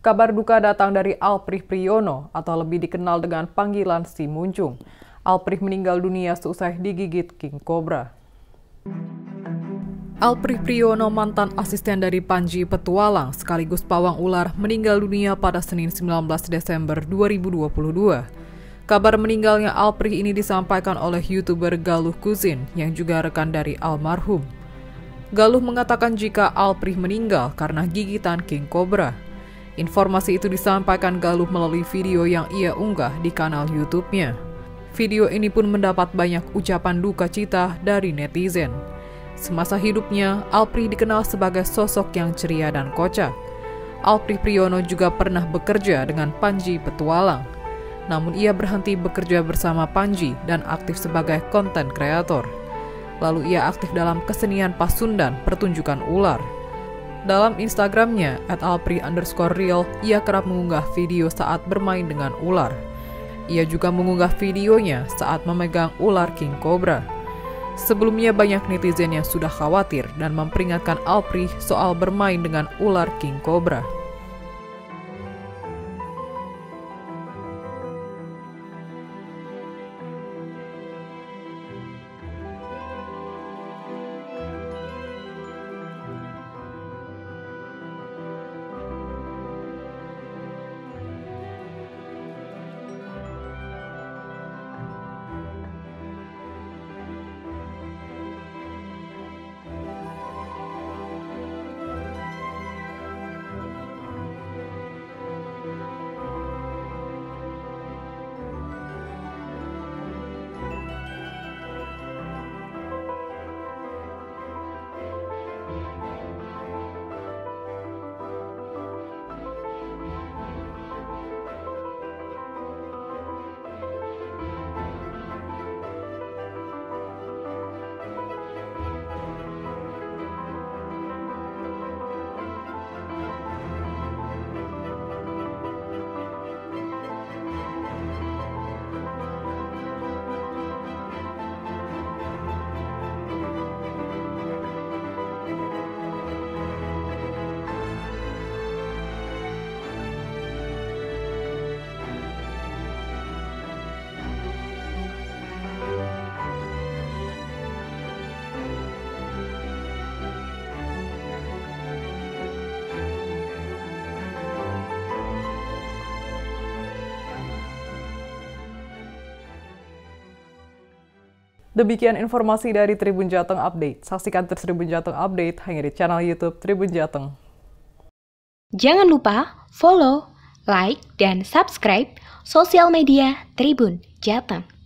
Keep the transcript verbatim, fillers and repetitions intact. Kabar duka datang dari Alprih Priyono atau lebih dikenal dengan panggilan Si Muncung. Alprih meninggal dunia seusai digigit King Cobra. Alprih Priyono, mantan asisten dari Panji Petualang sekaligus pawang ular, meninggal dunia pada Senin sembilan belas Desember dua ribu dua puluh dua. Kabar meninggalnya Alprih ini disampaikan oleh YouTuber Galuh Kuzin yang juga rekan dari almarhum. Galuh mengatakan jika Alprih meninggal karena gigitan King Cobra. Informasi itu disampaikan Galuh melalui video yang ia unggah di kanal YouTube-nya. Video ini pun mendapat banyak ucapan duka cita dari netizen. Semasa hidupnya, Alprih dikenal sebagai sosok yang ceria dan kocak. Alprih Priyono juga pernah bekerja dengan Panji Petualang. Namun ia berhenti bekerja bersama Panji dan aktif sebagai konten kreator. Lalu ia aktif dalam kesenian Pasundan, pertunjukan ular. Dalam Instagramnya, et alprih underscore real, ia kerap mengunggah video saat bermain dengan ular. Ia juga mengunggah videonya saat memegang ular King Cobra. Sebelumnya banyak netizen yang sudah khawatir dan memperingatkan Alprih soal bermain dengan ular King Cobra. Demikian informasi dari Tribun Jateng Update. Saksikan terus Tribun Jateng Update hanya di channel YouTube Tribun Jateng. Jangan lupa follow, like, dan subscribe sosial media Tribun Jateng.